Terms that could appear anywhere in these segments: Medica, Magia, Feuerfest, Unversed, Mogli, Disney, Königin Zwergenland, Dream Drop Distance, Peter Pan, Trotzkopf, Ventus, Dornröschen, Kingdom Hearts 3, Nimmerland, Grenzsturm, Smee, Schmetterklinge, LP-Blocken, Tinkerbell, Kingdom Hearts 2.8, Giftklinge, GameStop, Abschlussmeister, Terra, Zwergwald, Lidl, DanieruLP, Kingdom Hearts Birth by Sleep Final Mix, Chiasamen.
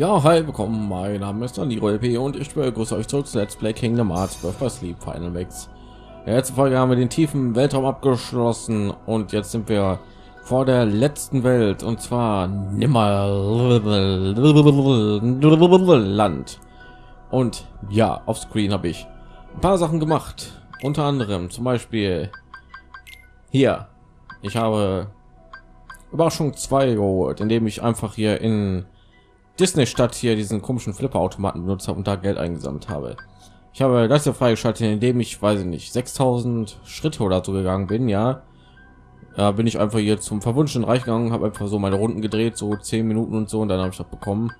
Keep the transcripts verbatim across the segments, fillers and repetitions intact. Ja, hi, willkommen, mein Name ist DanieruLP und ich begrüße euch zurück zu Let's Play Kingdom Hearts Birth by Sleep Final Mix. In der letzten Folge haben wir den tiefen Weltraum abgeschlossen und jetzt sind wir vor der letzten Welt, und zwar Nimmerland. Und ja, auf Screen habe ich ein paar Sachen gemacht, unter anderem zum Beispiel hier. Ich habe Überraschung zwei geholt, indem ich einfach hier in Disney-Stadt hier diesen komischen Flipper-Automaten benutzt habe und da Geld eingesammelt habe. Ich habe das ja freigeschaltet, indem ich, weiß ich nicht, sechstausend Schritte oder so gegangen bin. Ja, da bin ich einfach hier zum verwunschenen Reich gegangen, habe einfach so meine Runden gedreht, so zehn Minuten und so, und dann habe ich das bekommen.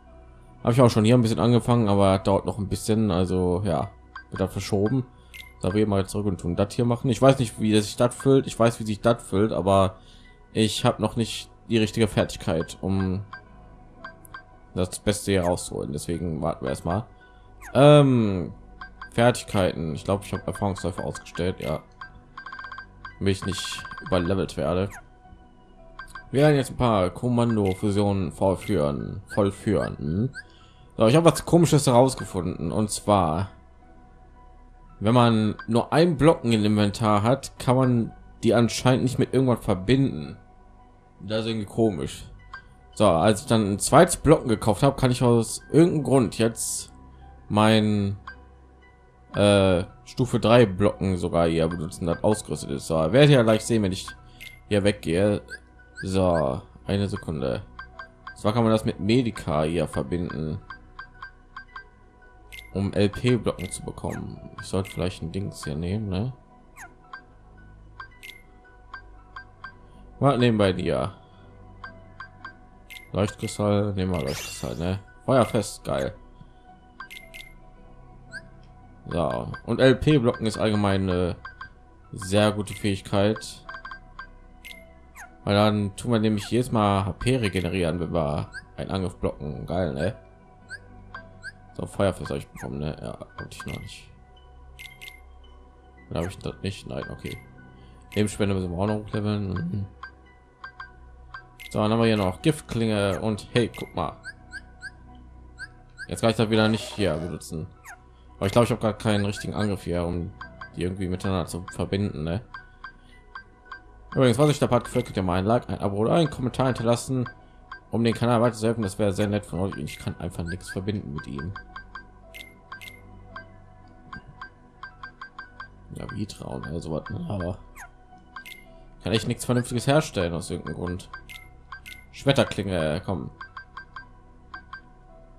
Habe ich auch schon hier ein bisschen angefangen, aber dauert noch ein bisschen, also ja, wird da verschoben. Da wir mal zurück und tun das hier machen. Ich weiß nicht, wie das sich das füllt. Ich weiß, wie sich das füllt, aber ich habe noch nicht die richtige Fertigkeit, um das Beste hier rausholen. Deswegen warten wir erstmal. Ähm, Fertigkeiten. Ich glaube, ich habe Erfahrungsläufe ausgestellt. Ja, damit ich nicht überlevelt werde. Wir werden jetzt ein paar Kommandofusionen vollführen. Vollführen. Hm? So, ich habe was Komisches herausgefunden. Und zwar, wenn man nur ein Blocken im Inventar hat, kann man die anscheinend nicht mit irgendwas verbinden. Das ist irgendwie komisch. So, als ich dann ein zweites Blocken gekauft habe, kann ich aus irgendeinem Grund jetzt mein äh, Stufe drei Blocken sogar hier benutzen, das ausgerüstet ist. So, werde ich ja gleich sehen, wenn ich hier weggehe. So, eine Sekunde. Zwar kann man das mit Medica hier verbinden, um L P-Blocken zu bekommen. Ich sollte vielleicht ein Dings hier nehmen, ne? Was nehmen bei dir? Leuchtkristall, nehmen wir Leuchtkristall, ne? Feuerfest, geil. So, und L P-Blocken ist allgemein eine sehr gute Fähigkeit, weil dann tun wir nämlich jedes Mal H P regenerieren, wenn wir einen Angriff blocken. Geil, ne? So, Feuerfest habe ich bekommen, ne? Ja, wollte ich noch nicht. Dann habe ich das nicht. Nein, okay. Lebensspende müssen wir auch noch hochleveln. Mhm. So, dann haben wir hier noch Giftklinge und hey, guck mal. Jetzt kann ich das wieder nicht hier benutzen. Aber ich glaube, ich habe gar keinen richtigen Angriff hier, um die irgendwie miteinander zu verbinden, ne? Übrigens, was euch der Part gefällt, könnt ihr mal ein Like, ein Abo oder einen Kommentar hinterlassen, um den Kanal weiterzuhelfen. Das wäre sehr nett von euch. Ich kann einfach nichts verbinden mit ihm. Ja, wie trauen, also was, aber kann ich nichts Vernünftiges herstellen aus irgendeinem Grund. Schmetterklinge, komm.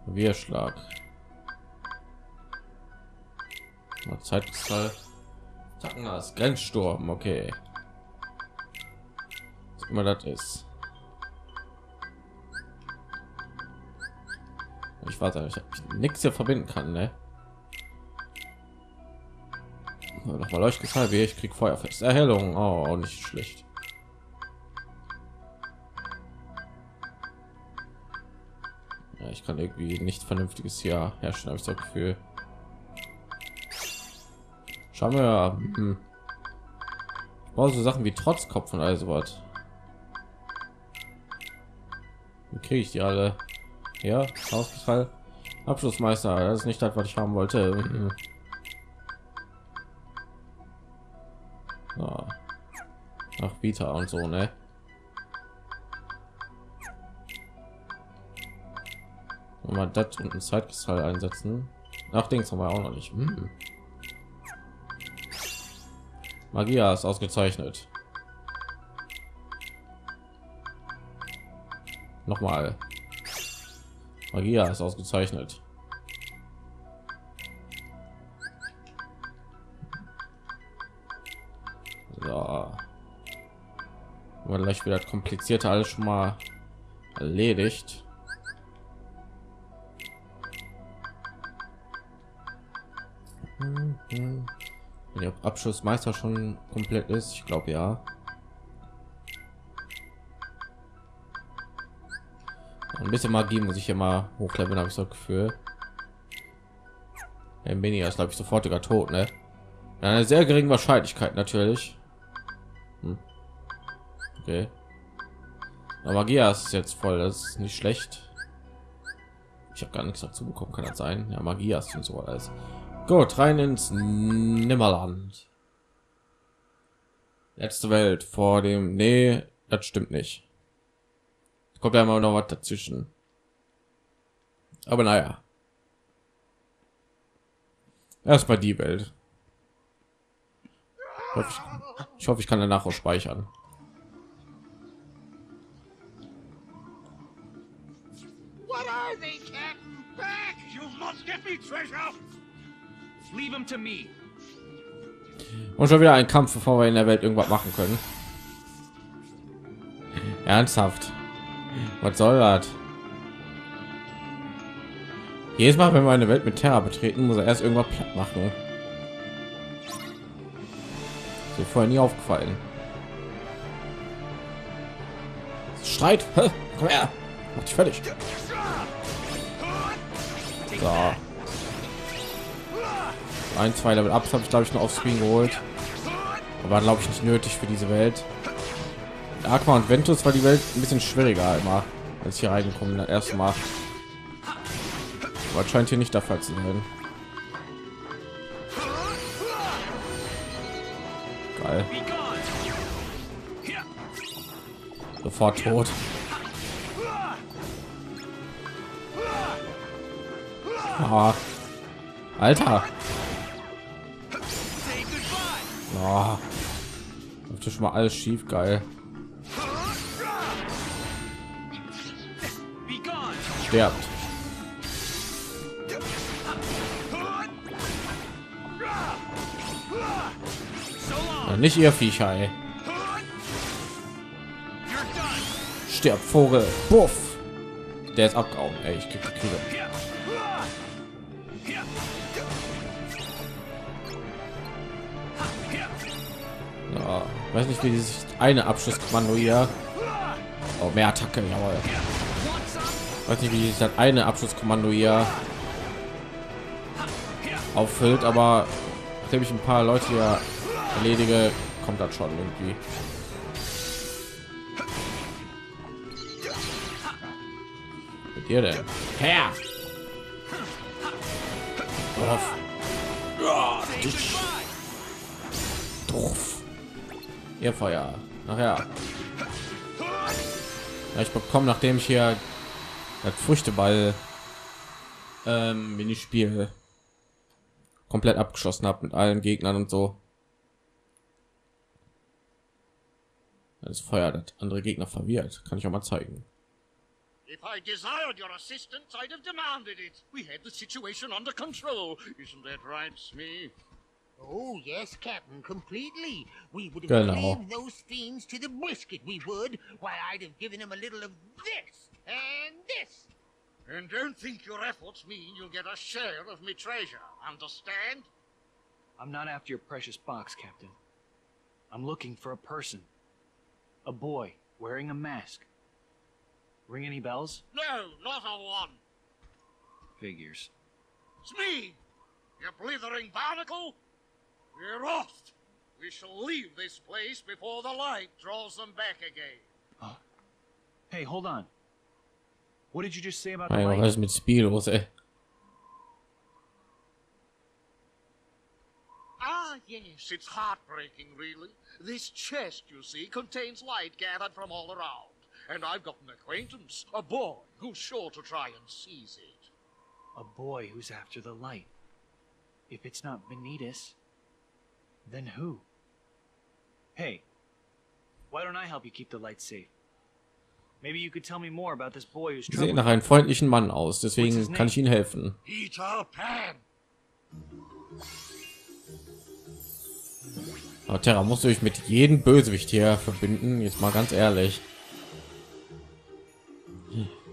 Wir Schlag. Mal Zeitkristall. Tackengas, Grenzsturm, okay. Was immer das ist. Ich warte, ich habe nichts hier verbinden kann, ne? Noch mal Leuchtkristall, wie ich krieg Feuerfest. Erhellung, oh, nicht schlecht. Ja, ich kann irgendwie nichts Vernünftiges hier herrschen, habe ich das Gefühl. Schauen wir, hm. Ich brauche so Sachen wie Trotzkopf und all sowas. Wie kriege ich die alle? Ja, Ausgefall. Abschlussmeister, das ist nicht das, was ich haben wollte. Ja. Nach Peter und so, ne? Und mal das und ein Zeitkristall einsetzen. Nach Dings haben wir auch noch nicht. Hm. Magia ist ausgezeichnet. Nochmal. Magia ist ausgezeichnet. So. War gleich wieder komplizierte alles schon mal erledigt. Der Abschlussmeister schon komplett ist, ich glaube ja. Ein bisschen Magie muss ich immer hochleveln, habe ich so Gefühl. Ein Mini ist, glaube ich, sofort sogar tot, ne? Mit einer sehr geringen Wahrscheinlichkeit natürlich. Hm. Okay. Aber Magia ist jetzt voll, das ist nicht schlecht. Ich habe gar nichts dazu bekommen, kann das sein? Ja, Magia ist und so alles. Gut, rein ins Nimmerland. Letzte Welt vor dem... Nee, das stimmt nicht. Kommt ja immer noch was dazwischen. Aber naja. Erstmal die Welt. Ich hoffe, ich, ich, hoffe, ich kann danach auch speichern. What are they, Captain? Back! You must get me treasure! Leave them to me. Und schon wieder ein Kampf, bevor wir in der Welt irgendwas machen können. Ernsthaft. Was soll das? Jedes Mal, wenn wir eine Welt mit Terra betreten, muss er erst irgendwas platt machen. So vorher nie aufgefallen. Streit! Hä? Komm her! Mach dich fertig! So. Ein, zwei Level Ups habe ich glaube ich noch auf Screen geholt. Aber glaube ich nicht nötig für diese Welt. Aqua und Ventus war die Welt ein bisschen schwieriger immer, als hier reingekommen das erste Mal. Aber scheint hier nicht der Fall zu sein. Geil. Sofort tot. Ah. Alter. Oh. Läuft schon mal alles schief, geil. Sterbt. Nicht ihr Viecher, ey. Stirbt, Vogel. Buff. Der ist abgehauen, ey. Ich krieg die Kühe. Ja, weiß nicht, wie dieses eine Abschlusskommando hier. Oh, mehr Attacke, jawohl. Weiß nicht, wie dieses eine Abschlusskommando hier auffüllt, aber nachdem ich ein paar Leute hier erledige, kommt das schon irgendwie. Mit ihr denn? Herr! Dorf! Ja, dich. Dorf! Ihr Feuer! Nachher! Ja, ich bekomme, nachdem ich hier das Früchteball ähm, Mini-Spiel komplett abgeschlossen habe mit allen Gegnern und so. Das Feuer das andere Gegner verwirrt, kann ich auch mal zeigen. If I desired your assistance, I'd have demanded it. We had the situation under control. Isn't that right, Smee? Oh yes, Captain, completely. We would have cleaned those fiends to the brisket, we would, while I'd have given them a little of this and this. And don't think your efforts mean you'll get a share of my treasure, understand? I'm not after your precious box, Captain. I'm looking for a person. A boy wearing a mask. Ring any bells? No, not a one. Figures. It's me, you blithering barnacle. We're off. We shall leave this place before the light draws them back again. Huh? Hey, hold on. What did you just say about the light? Was mit Speed, was eh? Ah, yes, it's heartbreaking, really. This chest, you see, contains light gathered from all around. And I've got an acquaintance, a boy, who's sure to try and seize it. A boy who's after the light. If it's not Benitez, then who? Hey, why don't I help you keep the light safe? Maybe you could tell me more about this boy who's trouble. Sieht nach einem freundlichen Mann aus, deswegen kann ich Ihnen helfen. Peter Pan! Aber Terra, musst du dich mit jedem Bösewicht hier verbinden? Jetzt mal ganz ehrlich.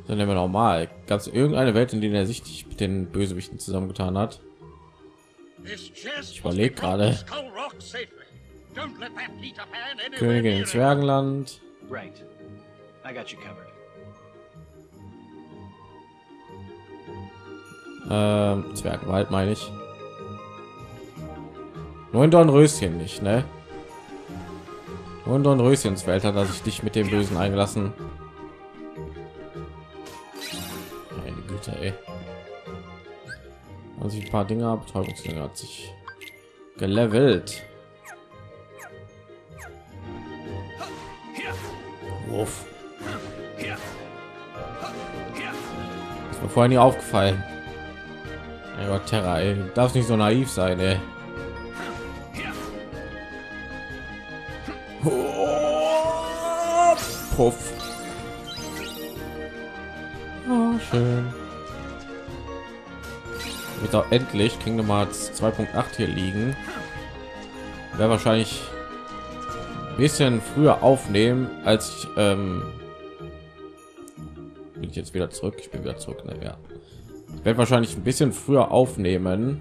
Dann nehmen wir normal. Gab es irgendeine Welt, in der er sich mit den Bösewichten zusammengetan hat? Ich überlege gerade. Königin Zwergenland. Right. I got you covered. Ähm, Zwergwald meine ich. Nur in Dornröschen nicht, ne? Nur in Dornröschens Welt hat er sich nicht mit dem Bösen eingelassen. Heilige Güte, ey. Also ein paar Dinger, Betäubungsdinger hat sich gelevelt. Uff. Ist mir vorher nie aufgefallen. Ey, Gott, Terra, ey. Darf nicht so naiv sein, ey. Oh, puff. Oh, schön. Wird auch endlich Kingdom Hearts zwei Punkt acht hier liegen. Wäre wahrscheinlich ein bisschen früher aufnehmen, als ich ähm bin ich jetzt wieder zurück. Ich bin wieder zurück. Ne? Ja. Ich werde wahrscheinlich ein bisschen früher aufnehmen,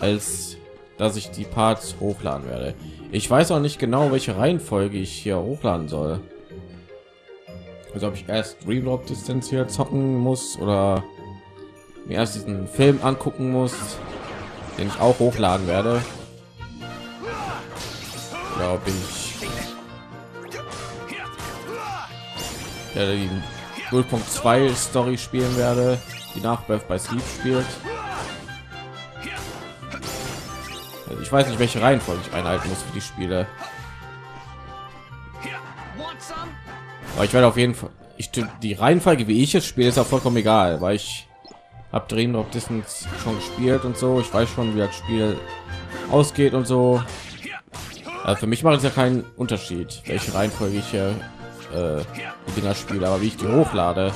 als dass ich die Parts hochladen werde. Ich weiß auch nicht genau, welche Reihenfolge ich hier hochladen soll. Also ob ich erst Dream Drop Distance hier zocken muss oder mir erst diesen Film angucken muss, den ich auch hochladen werde. Glaube ich. Ja, die null Punkt zwei Story spielen werde, die nach Birth by Sleep spielt. Also ich weiß nicht, welche Reihenfolge ich einhalten muss für die Spiele. Aber ich werde auf jeden Fall, ich die Reihenfolge, wie ich es spiele, ist auch vollkommen egal, weil ich habe Dream Drop Distance schon gespielt und so. Ich weiß schon, wie das Spiel ausgeht und so. Also für mich macht es ja keinen Unterschied, welche Reihenfolge ich hier, äh, die Dinger spiele, aber wie ich die hochlade,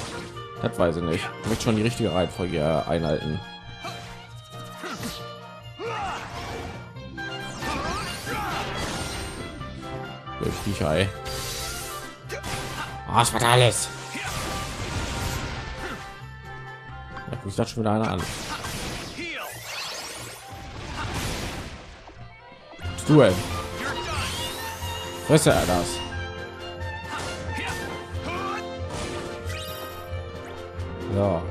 das weiß ich nicht. Ich möchte schon die richtige Reihenfolge einhalten. Bücherei. Was war alles? Da guckt das schon wieder einer an. Du, ey. Was ist er das? Ja.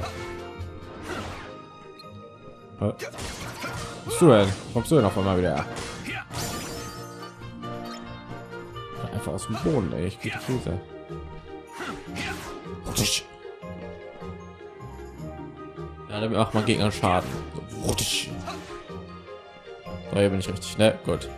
Bist du denn? Kommst du denn auf einmal wieder her? Einfach aus dem Boden, ey. Ich gehe die Füße. Ja, damit macht man Gegner Schaden. So, hier bin ich richtig, ne? Gut.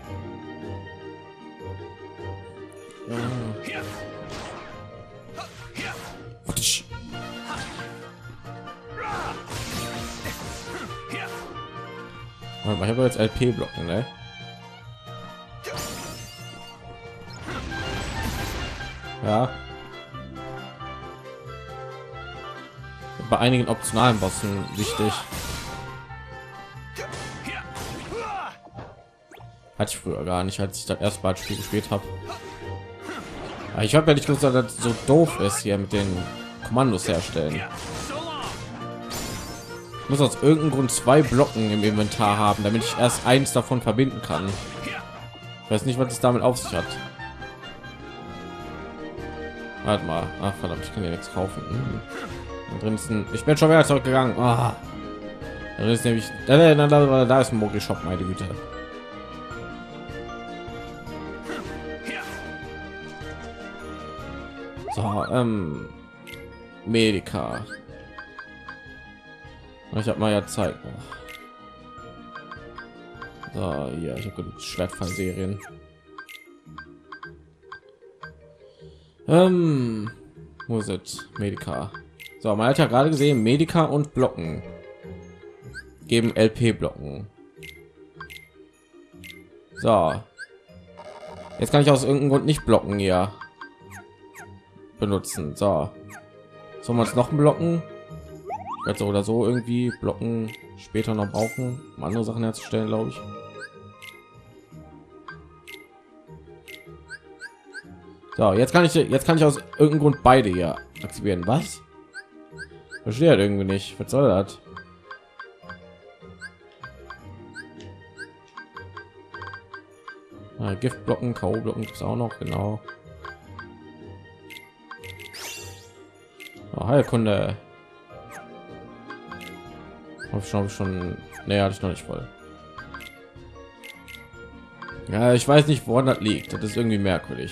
Warte mal, ich habe jetzt L P-Blocken, ne? Ja. Bei einigen optionalen Bossen wichtig. Hatte ich früher gar nicht, als ich das erste Mal das Spiel gespielt habe. Aber ich habe ja nicht gesagt, dass das so doof ist, hier mit den Kommandos herstellen. Ich muss aus irgendeinem Grund zwei Blocken im Inventar haben, damit ich erst eins davon verbinden kann. Ich weiß nicht, was es damit auf sich hat. Warte mal, ach verdammt, ich kann ja nichts kaufen. Mhm. Drin ist ein, ich bin schon wieder zurückgegangen. Ah. Da ist nämlich, da, da, da, da ist ein Mogli Shop, meine Güte. So, ähm, Medica. Ich habe mal ja Zeit noch. So, hier, ich habe genug Schwertfallserien. Ähm, wo ist es? Medica. So, man hat ja gerade gesehen, Medica und Blocken geben L P-Blocken. So, jetzt kann ich aus irgendeinem Grund nicht Blocken hier benutzen. So, sollen wir uns noch Blocken? Also oder so irgendwie Blocken später noch brauchen, um andere Sachen herzustellen, glaube ich. So, jetzt kann ich jetzt kann ich aus irgendeinem Grund beide hier aktivieren. Was? Verstehe halt irgendwie nicht. Was soll das? Ah, Giftblocken, K O-Blocken gibt es auch noch, genau. Oh, Heilkunde. Hab schon, schon näher hatte ich noch nicht voll. Ja, ich weiß nicht, woran das liegt. Das ist irgendwie merkwürdig.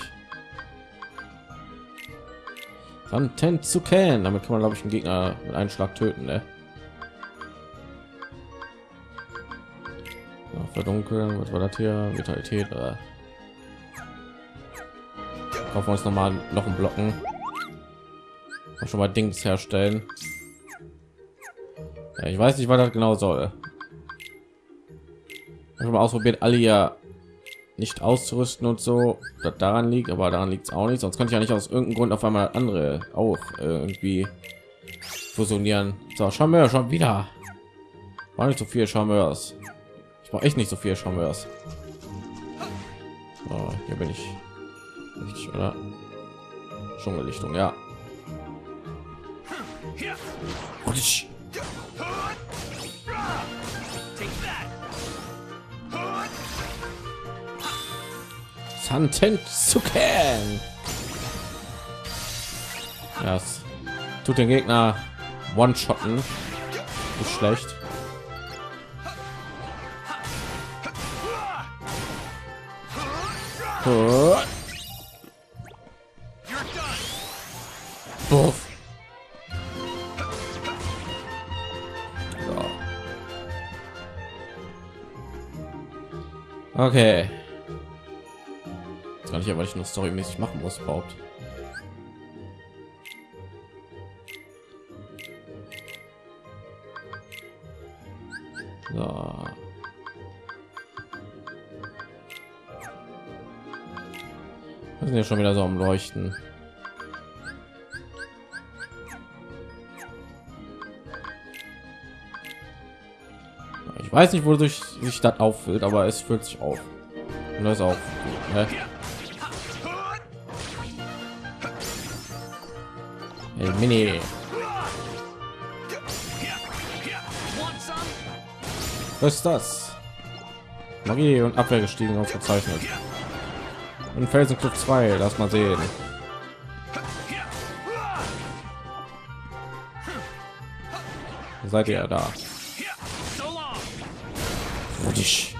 Ranten zu kennen. Damit kann man, glaube ich, einen Gegner mit einem Schlag töten, ne? Ja, verdunkeln, was war das hier? Vitalität. Äh. Kaufen wir uns noch mal noch einen Blocken. Auch schon mal Dings herstellen. Ja, ich weiß nicht, was das genau soll. Ich habe mal ausprobiert, alle ja nicht auszurüsten und so, das daran liegt, aber daran liegt es auch nicht. Sonst könnte ich ja nicht aus irgendeinem Grund auf einmal andere auch äh, irgendwie fusionieren. So, Charmeur schon wieder. War nicht so viel Charmeurs. Ich brauche echt nicht so viel Charmeurs. So, hier bin ich. Richtig, oder? Dschungellichtung, ja. Und ich. Santen zu kennen. Das tut den Gegner one-shotten. Nicht schlecht. Gut. So. Okay. Jetzt kann ich ja, weil ich nur storymäßig machen muss, überhaupt. So. Wir sind ja schon wieder so am Leuchten. Ich weiß nicht, wodurch sich das auffüllt, aber es füllt sich auf. Und das ist auch gut, ne? Hey, Mini. Was ist das? Magie und Abwehr gestiegen, ausgezeichnet. Und Felsenkluft zwei, lass mal sehen. Seid ihr da? Dich.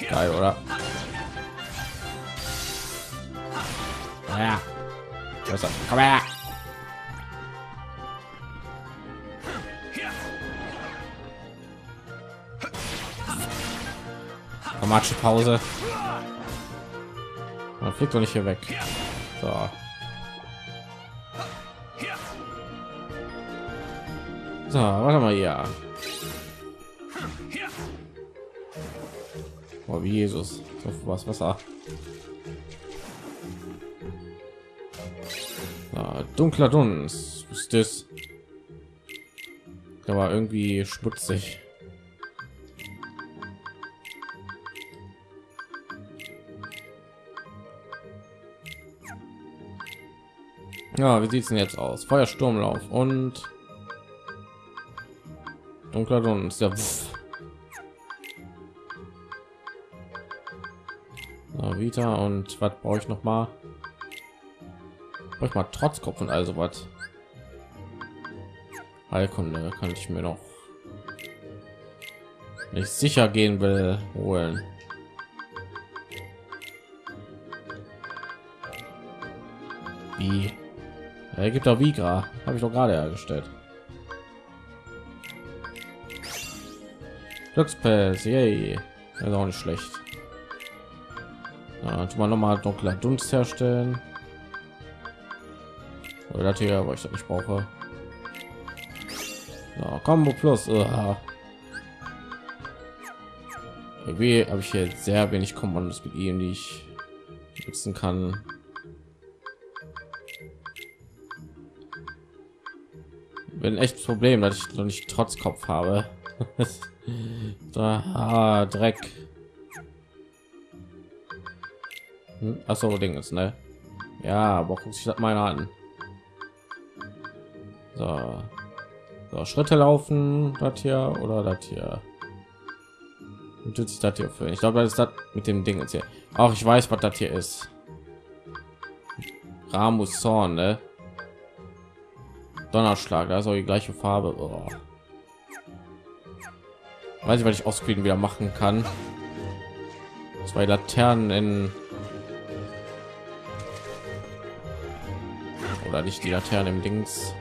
Geil, oder? Na ja. Besser. Komm her. Dramatische Pause. Man fliegt doch nicht hier weg. So. So, warte mal hier. Oh, wie Jesus. So, was Wasser. Ah, dunkler Dunst. Was ist das? Der war irgendwie schmutzig. Ja, wie sieht es denn jetzt aus? Feuersturmlauf und dunkler Dunst. Ja, na, Vita und was brauche ich noch mal? Brauche ich mal Trotzkopf und also was? Heilkunde kann ich mir noch nicht sicher gehen will holen. Wie? Er gibt auch Vigra, habe ich doch gerade hergestellt. Glückspelz, yay, das ist auch nicht schlecht. Na, tun wir noch mal dunkler Dunst herstellen. Oder das hier, aber ich das nicht brauche. Na, Combo Plus. Uah. Irgendwie habe ich jetzt sehr wenig Kommandos mit ihm, die ich nutzen kann. Bin echt das Problem, dass ich noch nicht Trotzkopf habe. Da, ah, Dreck. Hm? Ach so, Ding ist, ne? Ja, aber guck sich das mal an. So. So, Schritte laufen, das hier oder das hier. Und tut sich das hier für? Ich glaube, das ist das mit dem Ding jetzt hier. Auch ich weiß, was das hier ist. Ramus Zorn, ne? Donnerschlag, da ist auch die gleiche Farbe. Oh. Weiß ich, was ich auskriegen wieder machen kann. Zwei Laternen in... Oder nicht die Laternen im Dings.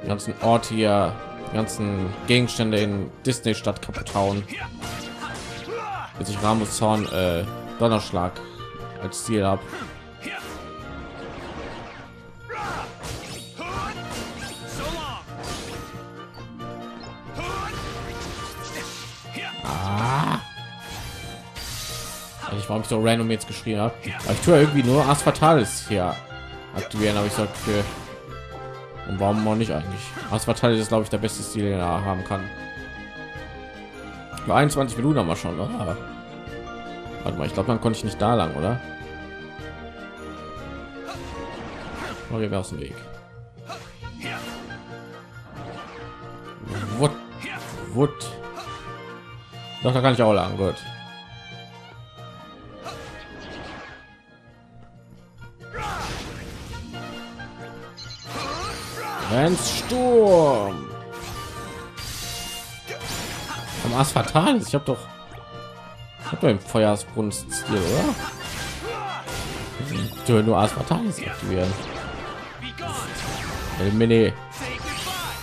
Den ganzen Ort hier, die ganzen Gegenstände in Disney-Stadt kaputt hauen. Bis ich Ramos Zorn äh, Donnerschlag als Ziel habe. Warum ich so random jetzt geschrien habe, aber ich tue irgendwie nur As Fatalis hier aktivieren, habe ich gesagt, für und warum auch nicht eigentlich. As Fatalis ist, glaube ich, der beste Stil, den er haben kann. Bei einundzwanzig Minuten haben wir schon. Ah. Warte mal, ich glaube, man konnte ich nicht da lang, oder? Oh, hier wäre aus dem Weg. What? What? Doch, da kann ich auch lang, gut. Grenzsturm. Am As Fatalis. Ich habe doch, ich habe im Feuersbrunst, oder? Nur As Fatalis aktivieren. Mini.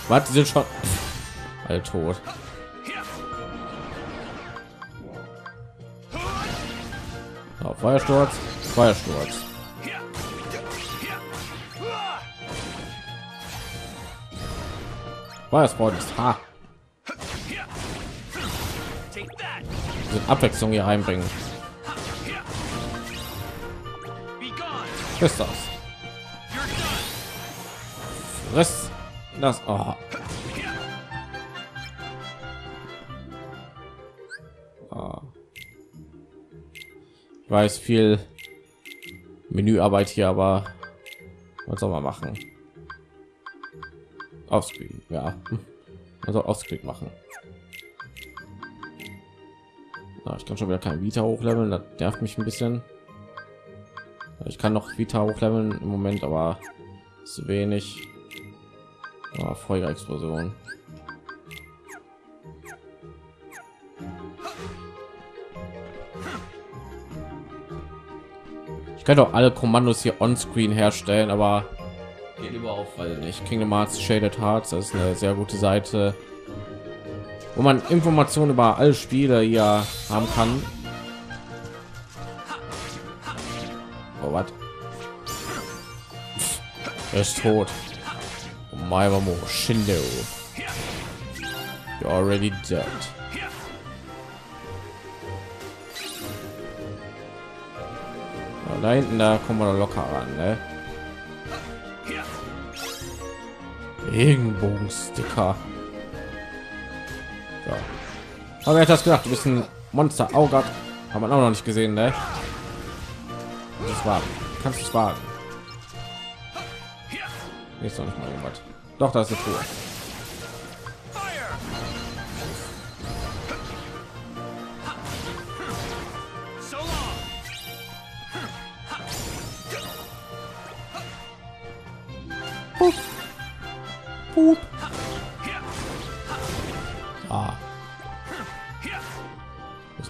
Warte, sind schon alle tot. So, Feuersturz, Feuersturz. Feuersport ist ha. Abwechslung hier reinbringen. Friss das. Friss das. Oh. Oh. Ich weiß, viel Menüarbeit hier, aber was soll man machen? Ausspielen, ja, also Ausspielen machen. Na, ich kann schon wieder kein Vita hochleveln, das nervt mich ein bisschen. Ich kann noch Vita hochleveln im Moment, aber zu wenig. Oh, Feuerexplosion. Ich könnte auch alle Kommandos hier on Screen herstellen, aber lieber auf, weil nicht Kingdom Hearts Shaded Hearts, das ist eine sehr gute Seite, wo man Informationen über alle Spiele ja haben kann. Oh, was? Er ist tot. Maiwamo Shindo. You're already dead. Oh, da hinten, da kommen wir locker ran, ne? Regenbogensticker. Ja. Aber wer hat das gedacht? Du bist ein Monster. Oh Gott. Haben wir auch noch nicht gesehen, ne? Das war. Kannst du es wagen? Ist doch nicht mal jemand. Doch, da ist eine Truhe.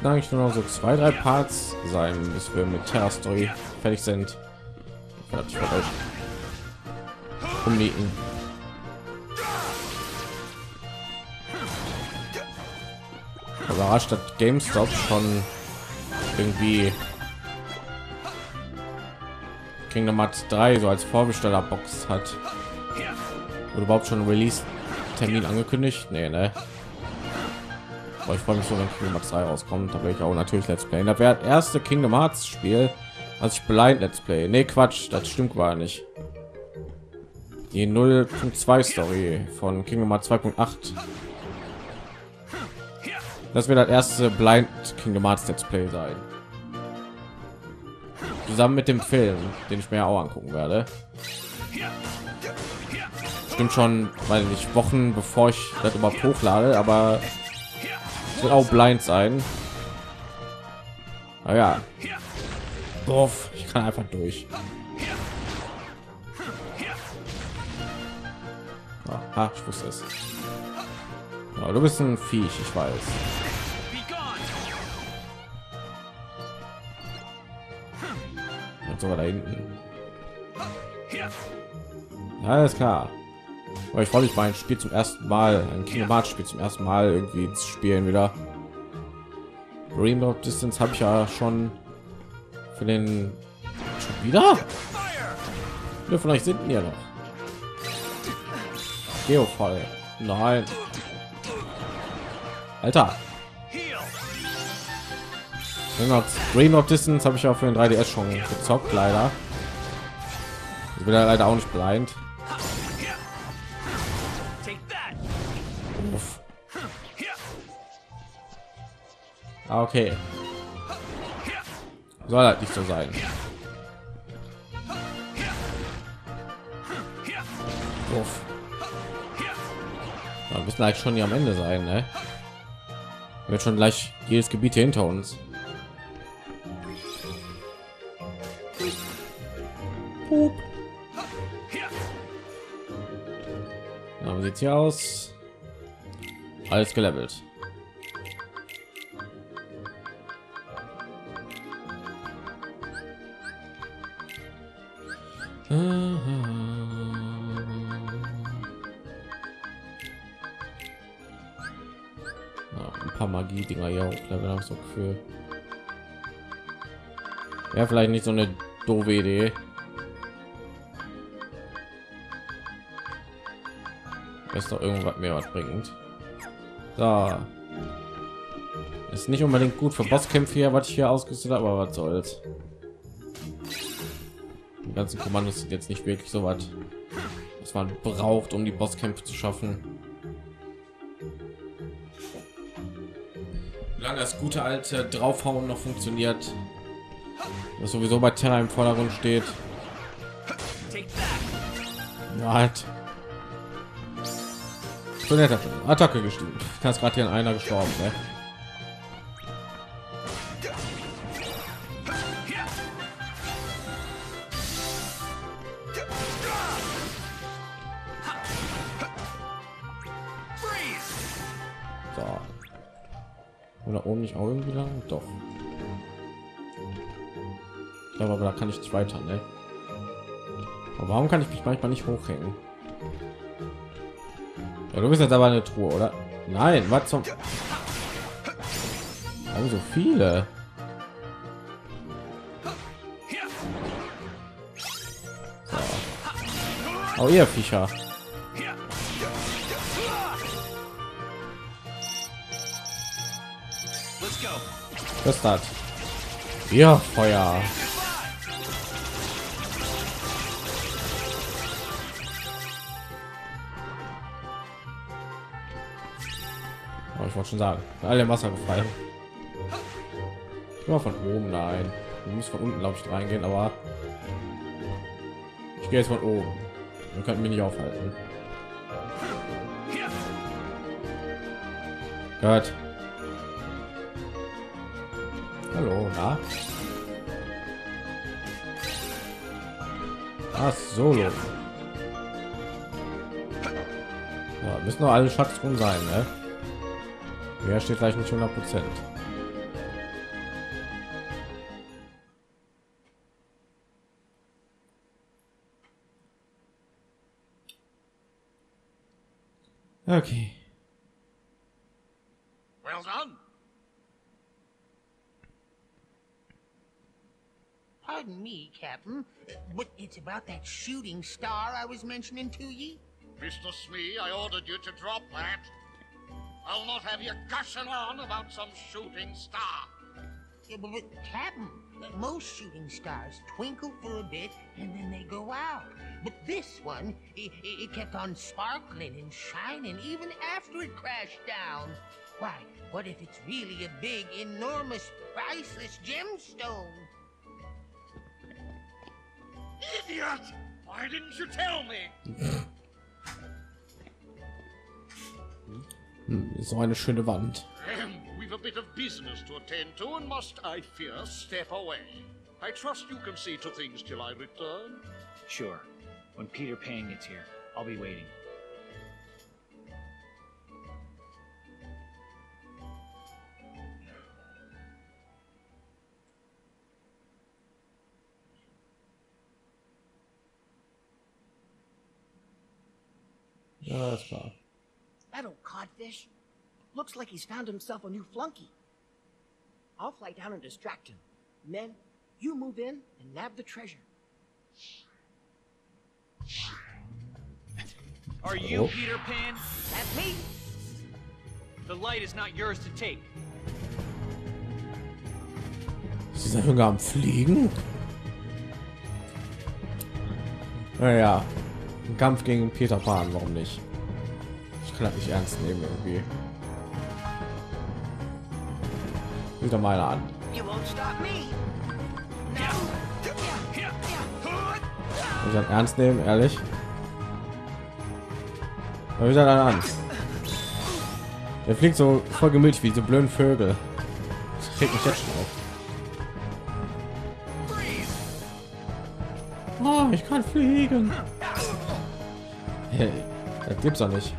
Eigentlich nur noch so zwei drei Parts sein, bis wir mit Terra Story fertig sind. Umnieten. Überrascht, dass GameStop schon irgendwie Kingdom Hearts drei so als Vorbestellerbox hat. Oder überhaupt schon Release-Termin angekündigt? Nee, ne? Aber ich freue mich so, wenn Kingdom Hearts drei rauskommt, da werde ich auch natürlich Let's Play. Da wäre das erste Kingdom Hearts Spiel, als ich blind Let's Play. Nee, Quatsch, das stimmt gar nicht. Die null Punkt zwei Story von Kingdom Hearts zwei Punkt acht. Das wird das erste blind Kingdom Hearts Let's Play sein. Zusammen mit dem Film, den ich mir auch angucken werde. Stimmt schon, weil ich Wochen bevor ich das überhaupt hochlade, aber auch blind sein. Ah ja, Dorf, ich kann einfach durch. Aha, ich wusste es. Ja, du bist ein Viech, ich weiß. Und sogar da hinten. Ja, alles klar. Aber ich freue mich, mein Spiel zum ersten Mal, ein Kingdom Hearts Spiel zum ersten Mal irgendwie zu spielen wieder. Dream Drop Distance habe ich ja schon für den schon wieder. Viele von euch sind hier noch. Geofall. Nein. Alter. Dream Drop Distance habe ich ja für den drei D S schon gezockt, leider. Ich bin ja leider auch nicht blind. Uff. Ah, okay. Soll halt nicht so sein. Uff. Da müssen wir eigentlich schon hier am Ende sein, ne? Wird schon gleich jedes Gebiet hier hinter uns. Pup. Ja, wie sieht's hier aus? Alles gelevelt. Magie-Dinger hier hochleveln, habe ich so Gefühl. Ja, vielleicht nicht so eine doofe Idee. Ist doch irgendwas mehr was bringend. Da ist nicht unbedingt gut für Bosskämpfe hier, was ich hier ausgerüstet habe, aber was soll's. Die ganzen Kommandos sind jetzt nicht wirklich so was, was man braucht, um die Bosskämpfe zu schaffen. Das gute alte draufhauen noch funktioniert, was sowieso bei Terra im Vordergrund steht. What? So, der hat schon Attacke gestimmt. Da ist gerade hier in einer gestorben, ne? Auch irgendwie lang, doch. Ich glaube aber, da kann ich nicht weiter, ne? Aber warum kann ich mich manchmal nicht hochhängen? Ja, du bist jetzt aber eine Truhe, oder? Nein, was zum... Warum so viele? So. Oh, ihr Viecher. Was das? Ja, Feuer. Oh, ich wollte schon sagen, alle Wasser gefallen. Immer von oben, nein. Ich muss von unten, glaube ich, reingehen, aber ich gehe jetzt von oben. Wir können mich nicht aufhalten. Gott. Hallo, na? Ach so, ja, müssen doch alle Schatztruhen sein, ne? Wer steht gleich nicht hundert Prozent? Okay. Me, Captain, but it's about that shooting star I was mentioning to ye. Mister Smee, I ordered you to drop that. I'll not have you gushing on about some shooting star. Yeah, but, but Captain, most shooting stars twinkle for a bit and then they go out. But this one, it, it kept on sparkling and shining even after it crashed down. Why, what if it's really a big, enormous, priceless gemstone? Idiot! Why didn't you tell me? So eine schöne Wand. We've a bit of business to attend to and must, I fear, step away. I trust you can see to things till I return. Sure. When Peter Pan gets here, I'll be waiting. Ja, das war. That old codfish looks like he's found himself a new flunky. I'll fly down and distract him. Men, you move in and nab the treasure. Are you Peter Pan? That's me. The light is not yours to take. Sie sind sogar am Fliegen. Naja, ein Kampf gegen Peter Pan, warum nicht? Ich kann das nicht ernst nehmen irgendwie. Wieder mal an. Ich hab ernst nehmen, ehrlich. Aber wieder dann an. Der fliegt so voll gemütlich wie diese blöden Vögel. Ich krieg mich jetzt schon auf. Oh, ich kann fliegen. Hey, das gibt's doch nicht.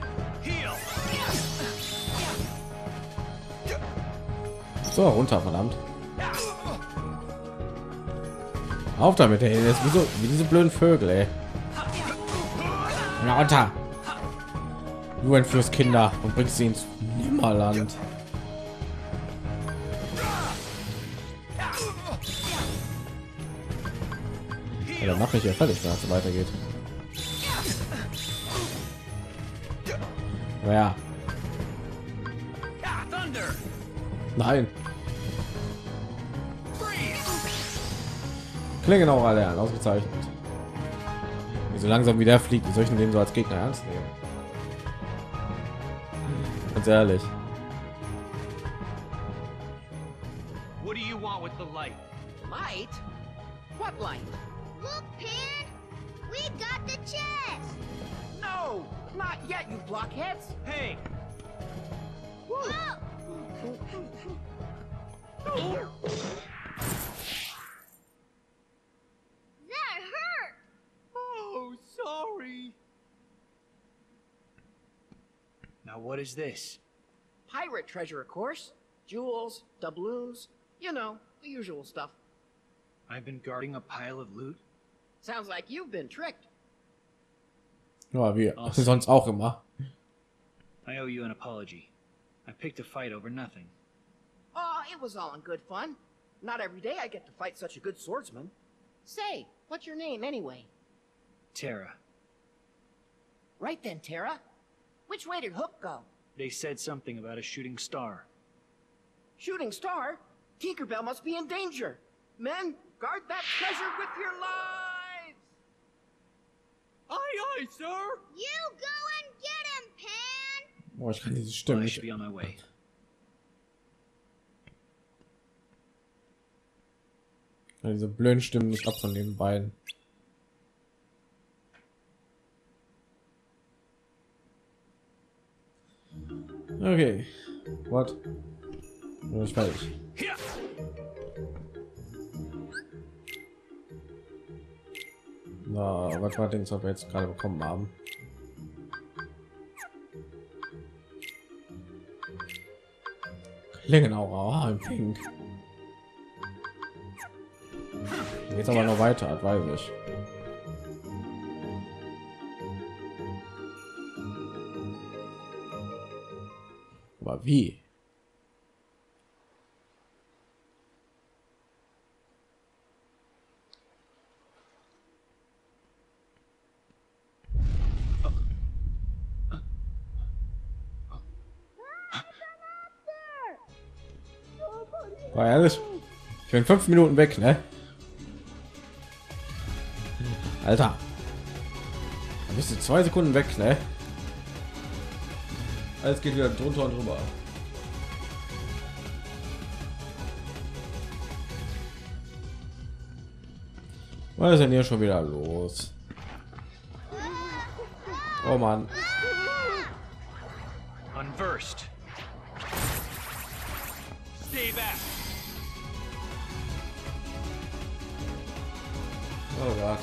So, runter, verdammt. Auf damit, ey. Das ist wie, so, wie diese blöden Vögel, ey. Na, runter. Du entführst Kinder und bringst sie ins Nimmerland. Ja, dann mach mich ja fertig, wenn es weitergeht. Ja. Nein. Klingen auch alle an, ausgezeichnet. So langsam wie der fliegt, wie soll ich denn den so als Gegner ernst nehmen? Ganz ehrlich. What do you want with the light? Light? What light? Look, Pan, we got the chest. No, not yet, you blockheads. Hey. That hurt. Oh, sorry. Now what is this? Pirate treasure, of course. Jewels, doubloons, you know, the usual stuff. I've been guarding a pile of loot. Sounds like you've been tricked. Ja, wie sonst auch immer. I owe you an apology. I picked a fight over nothing. Oh, it was all in good fun. Not every day I get to fight such a good swordsman. Say, what's your name anyway? Terra. Right then, Terra. Which way did Hook go? They said something about a shooting star. Shooting star? Tinkerbell must be in danger. Men, guard that treasure with your lives! Aye, aye, sir! You go and get him, Pan! Boah, ich kann diese Stimme nicht. Be on my way. Diese blöden Stimmen nicht ab von den beiden. Okay. What? Bin ich fertig. Na, was war denn, was wir jetzt gerade bekommen haben? Klingenaura im Pink. Jetzt aber noch weiter, weiß ich. Aber wie? War ehrlich, ich bin fünf Minuten weg, ne? Alter, da bist du zwei Sekunden weg, ne? Alles geht wieder drunter und drüber. Was ist denn hier schon wieder los? Oh Mann. Unversed. Stay back. Oh Gott.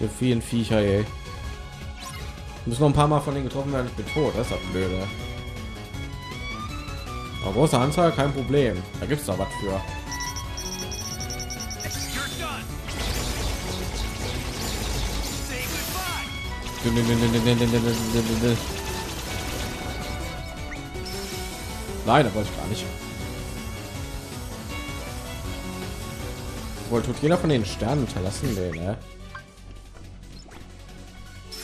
Ihr vielen Viecher, ey. Muss noch ein paar Mal von denen getroffen werden, ich bin tot, das ist das Blöde. Aber große Anzahl, kein Problem. Da gibt es doch was für. Nein, da wollte ich gar nicht. Wohl tut jeder von den Sternen hinterlassen, will, ne?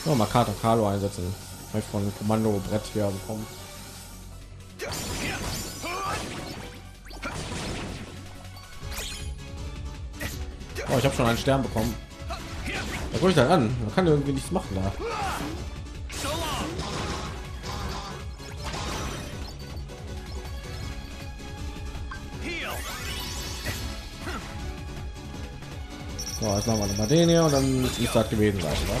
Oh, mal Kater Carlo einsetzen. Hab ich von Kommando Brett hier bekommen. Oh, ich habe schon einen Stern bekommen. Da guck ich dann an. Man kann irgendwie nichts machen da. So, jetzt machen wir nochmal den hier und dann ist es das gewesen sein, oder?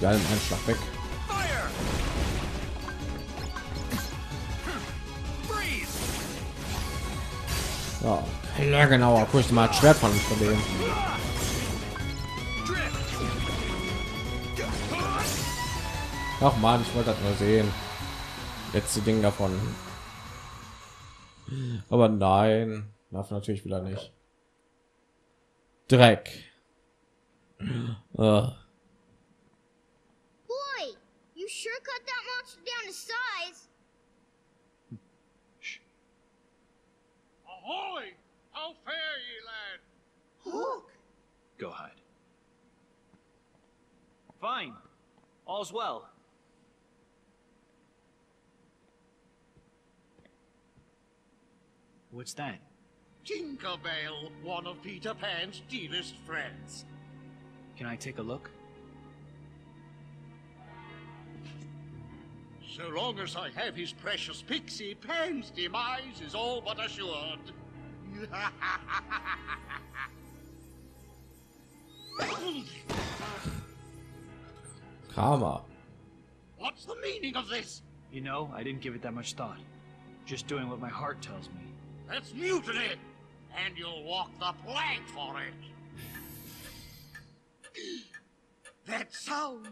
Geil, im Einschlag weg. Ja, ja genauer. Guck ich mal das Schwert von uns verlegen. Ach man, ich wollte das nur sehen. Letzte Ding davon. Aber nein, darf natürlich wieder nicht. Dreck. Uh. Sure cut that monster down to size. Ahoy! How fare ye, lad? Hook! Go hide. Fine. All's well. What's that? Tinkerbell, one of Peter Pan's dearest friends. Can I take a look? So long as I have his precious pixie, Pan's demise is all but assured. Karma. What's the meaning of this? You know, I didn't give it that much thought. Just doing what my heart tells me. That's mutiny! And you'll walk the plank for it! That sound!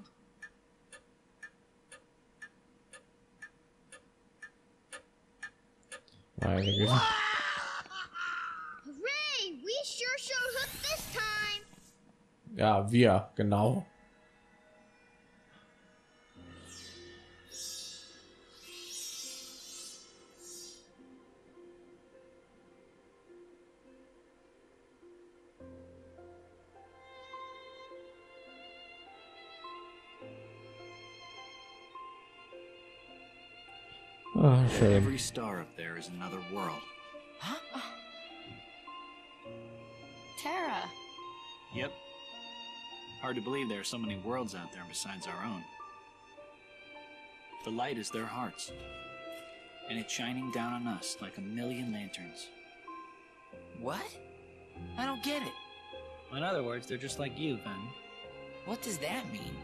Ja, wir, genau. Oh, shame. Every star up there is another world. Huh? Oh. Terra. Yep. Hard to believe there are so many worlds out there besides our own. The light is their hearts, and it's shining down on us like a million lanterns. What? I don't get it. In other words, they're just like you, Ben. What does that mean?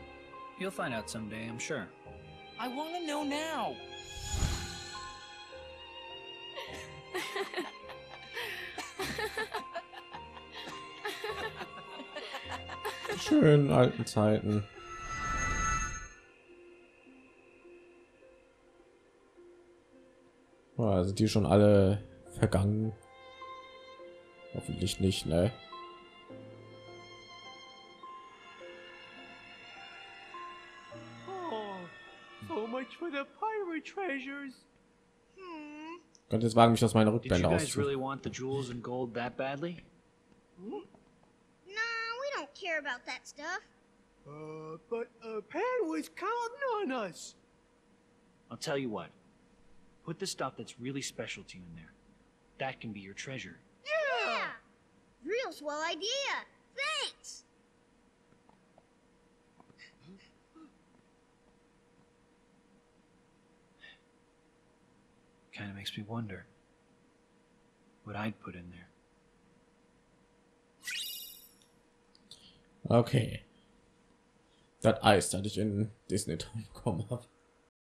You'll find out someday, I'm sure. I want to know now. Schönen alten Zeiten. Oh, sind die schon alle vergangen? Hoffentlich nicht, ne? Oh, so much for the pirate treasures. Hmm. Gott, jetzt wagen mich aus meiner Rückblende aus. Care about that stuff. Uh, but uh, Pan was counting on us. I'll tell you what. Put the stuff that's really special to you in there. That can be your treasure. Yeah. Yeah. Real swell idea. Thanks. Kind of makes me wonder what I'd put in there. Okay. Das Eis, das ich in Disney bekommen habe.